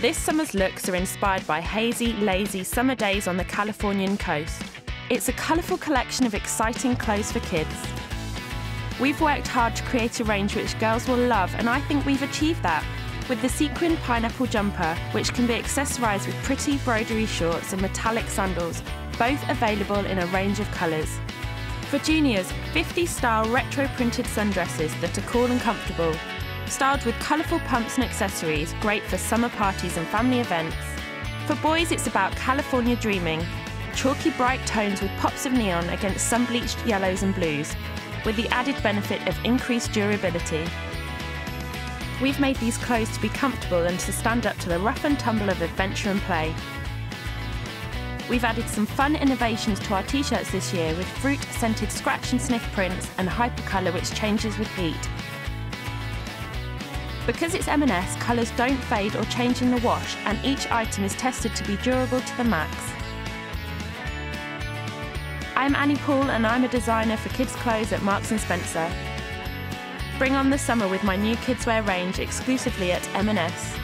This summer's looks are inspired by hazy, lazy summer days on the Californian coast. It's a colourful collection of exciting clothes for kids. We've worked hard to create a range which girls will love, and I think we've achieved that with the sequin pineapple jumper, which can be accessorised with pretty broderie shorts and metallic sandals, both available in a range of colours. For juniors, 50s-style retro-printed sundresses that are cool and comfortable, styled with colourful pumps and accessories, great for summer parties and family events. For boys, it's about California dreaming, chalky bright tones with pops of neon against sun-bleached yellows and blues, with the added benefit of increased durability. We've made these clothes to be comfortable and to stand up to the rough and tumble of adventure and play. We've added some fun innovations to our t-shirts this year with fruit-scented scratch and sniff prints and hypercolour which changes with heat. Because it's M&S, colours don't fade or change in the wash, and each item is tested to be durable to the max. I'm Annie Hall, and I'm a designer for kids' clothes at Marks & Spencer. Bring on the summer with my new kidswear range exclusively at M&S.